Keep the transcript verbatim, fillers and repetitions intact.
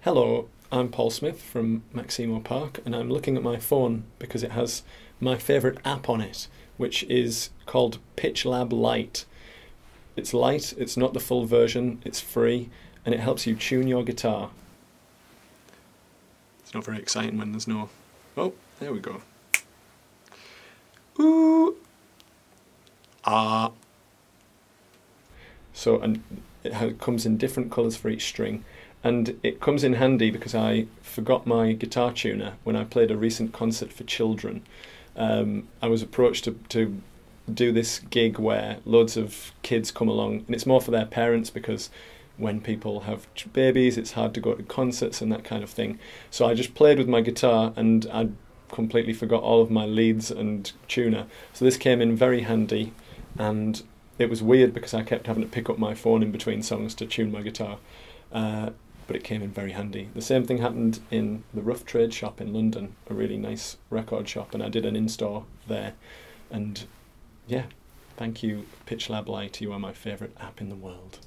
Hello, I'm Paul Smith from Maximo Park, and I'm looking at my phone because it has my favourite app on it, which is called Pitch Lab Light. It's light, it's not the full version, it's free, and it helps you tune your guitar. It's not very exciting when there's no... Oh, there we go. Ooh! Ah! So, and it comes in different colours for each string, and it comes in handy because I forgot my guitar tuner when I played a recent concert for children. Um, I was approached to, to do this gig where loads of kids come along, and it's more for their parents because when people have babies it's hard to go to concerts and that kind of thing. So I just played with my guitar and I completely forgot all of my leads and tuner. So this came in very handy, and it was weird because I kept having to pick up my phone in between songs to tune my guitar, uh, but it came in very handy. The same thing happened in the Rough Trade shop in London, a really nice record shop, and I did an in-store there. And yeah, thank you, Pitch Lab Light, you are my favourite app in the world.